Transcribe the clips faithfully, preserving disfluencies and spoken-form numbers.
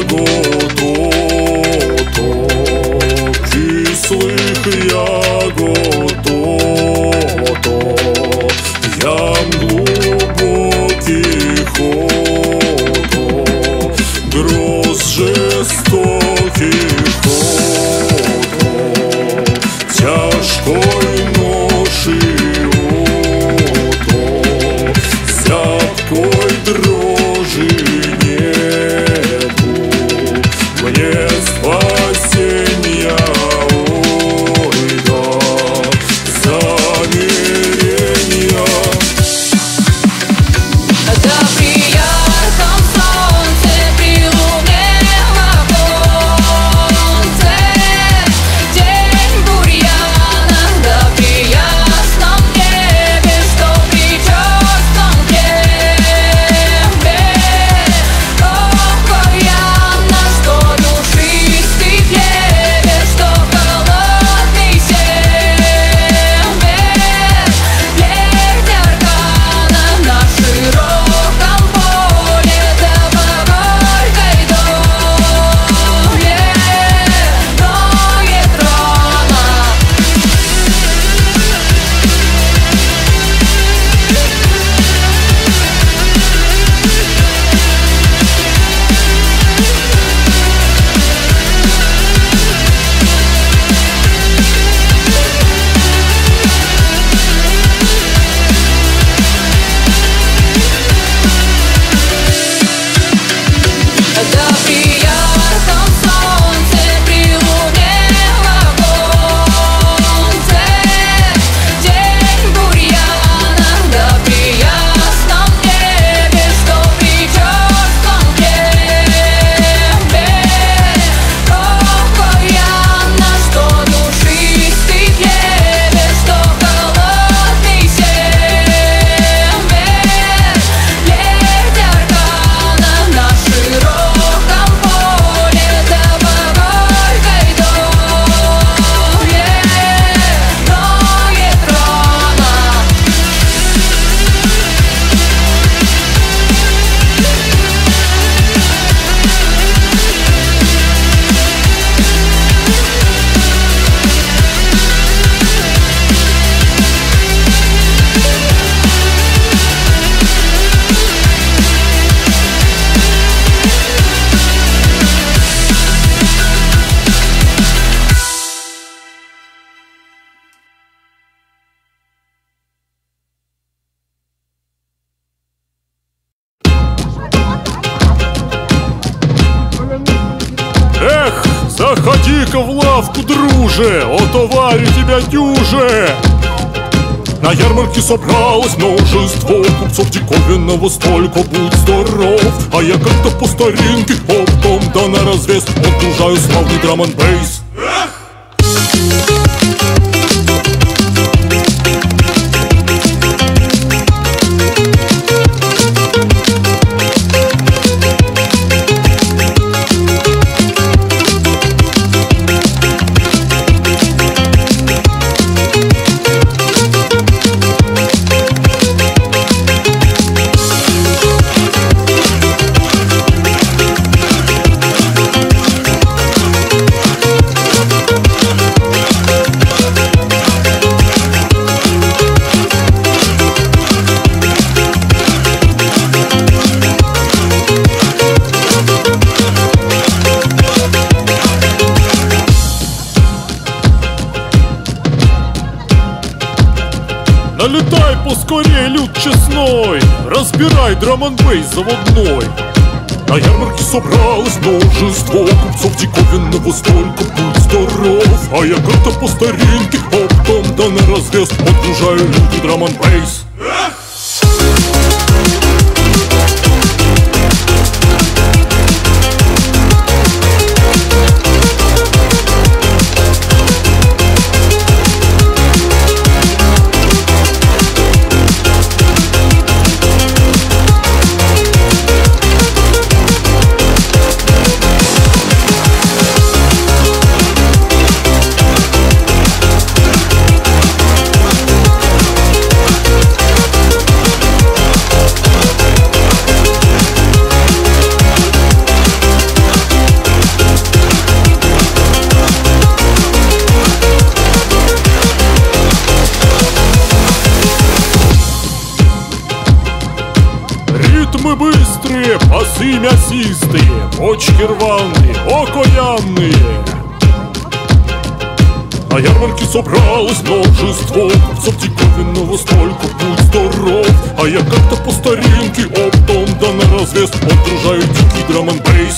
ягодок, кислых ягодок, ям глубоких ходок, гроз жестоких ходок, тяжкой ноши, зябкой дрожи. Заходи-ка в лавку, друже, отоварю тебя дюже. На ярмарке собралось множество купцов диковинного, столько будь здоров. А я как-то по старинке, оптом да на развес отгружаю славный драм-н-бейс. Налетай поскорее, люд честной, разбирай драм-н-бейс заводной. На ярмарке собралось множество купцов диковинного, столько будь здоров. А я как-то по старинке, оптом да на развес подгружаю люду драм-н-бейс. Бомбы быстрые, пасы мясистые, бочки рваные, окаянные. На ярмарке собралось множество купцов диковинного, столько будь здоров. А я как-то по старинке оптом да на развес отгружаю дикий драм-н-бейс.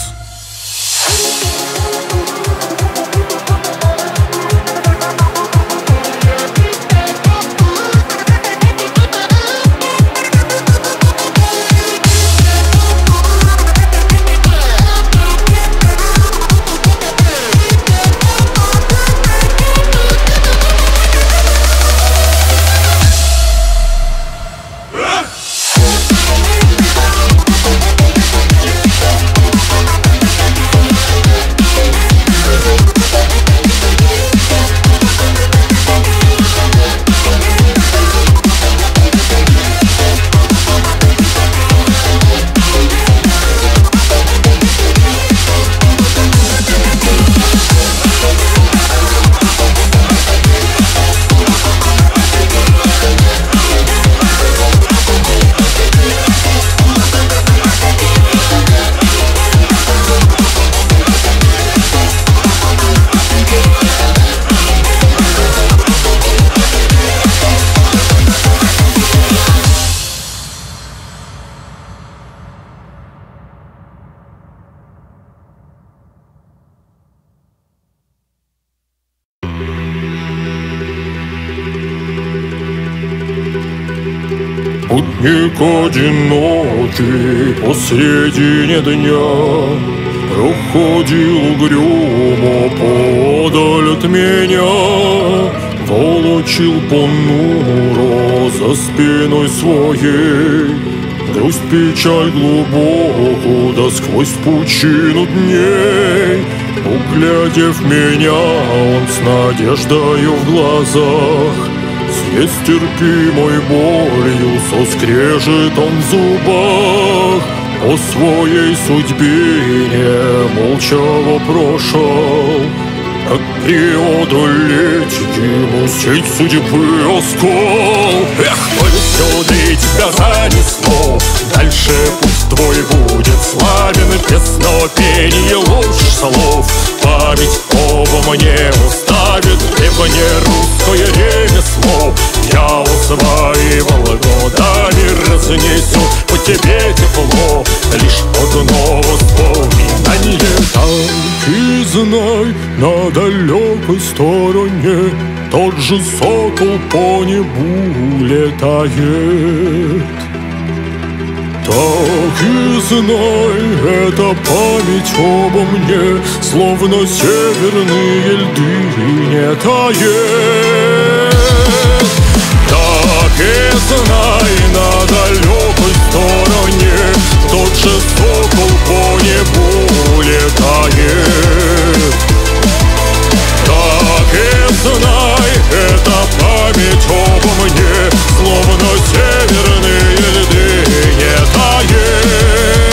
Путник одинокий посредине дня проходил угрюмо подаль от меня, волочил понуро за спиной своей грусть, печаль глубоку, да сквозь пучину дней. Углядев меня, он с надеждою в глазах, с нестерпимой болью, со скрежетом в зубах, о своей судьбе не молча прошел. Как преодолеть ему сеть судьбы оскол? Эх, повеселить гора не снов, дальше путь твой будет славен, без песнопения ложь слов. Память оба мне уставит, ибо не русское ремесло я усваивал годами, разнесет по тебе тепло лишь одно воспоминание. Так и знай, на далекой стороне тот же сокол по небу летает. Так и знай, это память обо мне, словно северные льды не тает. Так и знай, на далекой стороне тот же сокол по небу летает. Так и знай, это память обо мне, словно северные льды не тает.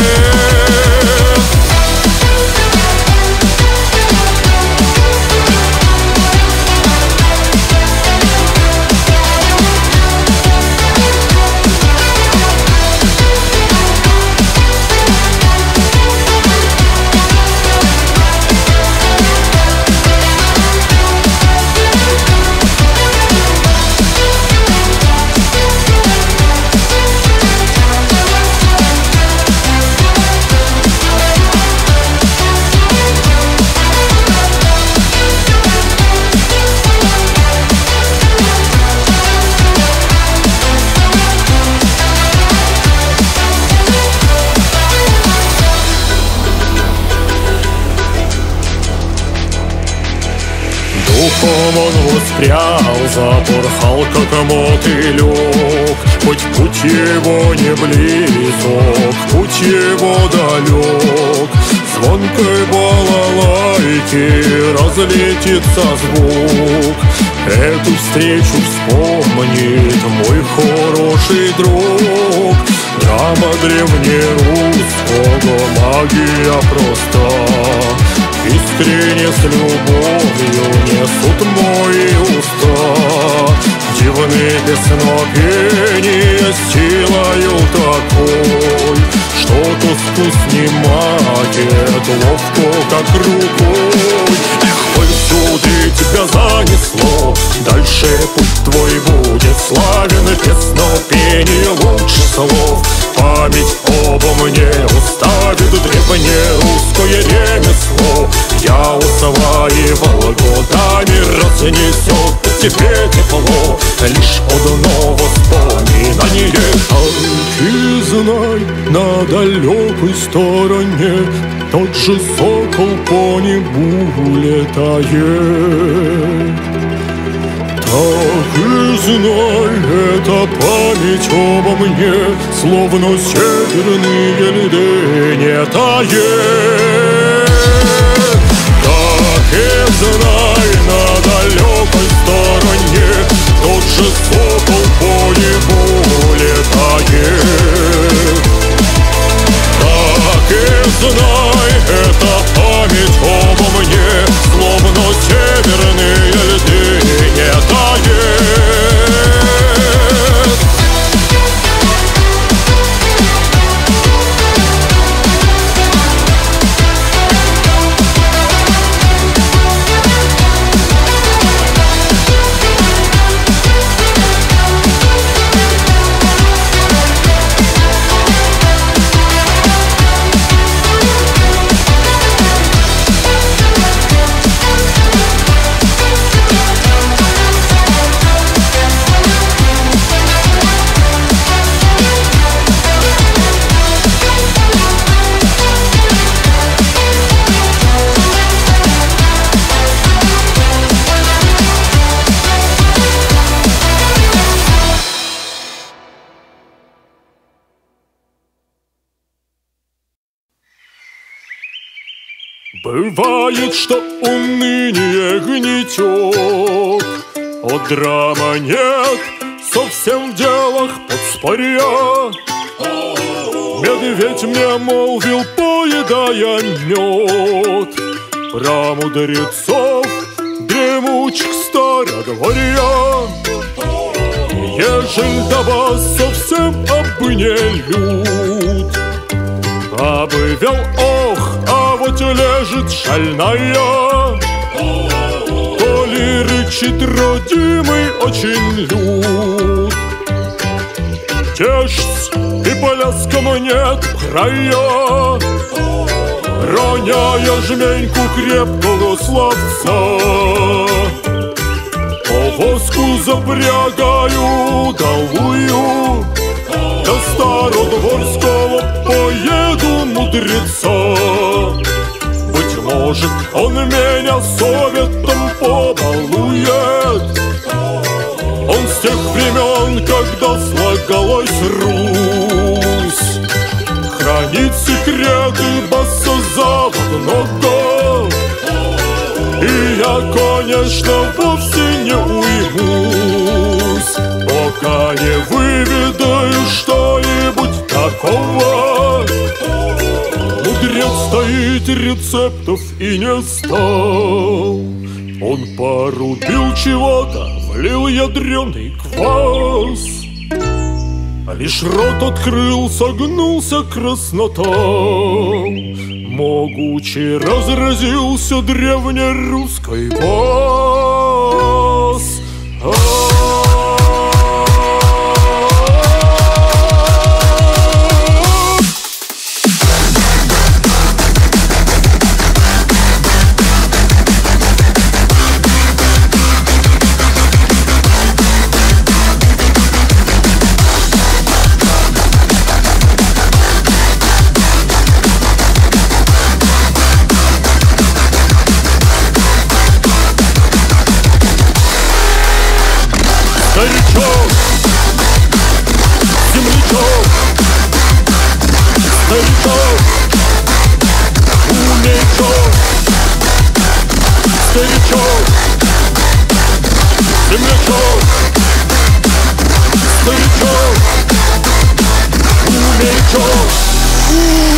Духом он воспрял, запорхал, как мотылек. Хоть путь его не близок, путь его далек, звонкой балалайки разлетится звук. Эту встречу вспомнит мой хороший друг. Драма древнерусского, магия проста, искренне с любовью несут мои уста. Дивные песнопения силою такой, маску снимает ловко, как рукой. Ой, суды, тебя занесло, дальше путь твой будет славен, песнопение лучше слов. Память обо мне уставит древнерусское ремесло. Я усваивал годами, разнесет тебе тепло лишь одно воспоминание. Танки, знай, на далекой стороне тот же сокол по небу летает. Так и знай, это память обо мне, словно северные льды не тает. Так и знай, на далекой стороне тот же сокол по небу летает. Так и знай, это память обо мне, словно северные льды не тает. Бывает, что уныние гнетет, а драма нет, совсем в делах подспорья. Медведь мне молвил, поедая мед, про мудрецов дремучих стародворья. Ежель до вас совсем абы не лют, абы вел, ох, вот лежит шальная, то ли рычит родимый очень лют. Тешься, и поляскам нет края, роняя жменьку крепкого славца. Повозку запрягаю долую, до стародворского поеду мудреца. Быть может, он меня советом побалует. Он с тех времен, когда слагалась Русь, хранит секреты бессозаводного. И я, конечно, вовсе не уймусь, пока не выведаю что-нибудь такого. Мудрец стоит, рецептов и не стал. Он порубил чего-то, влил ядреный квас, лишь рот открыл, согнулся краснота. Могуче разразился древнерусской бас. Ooh.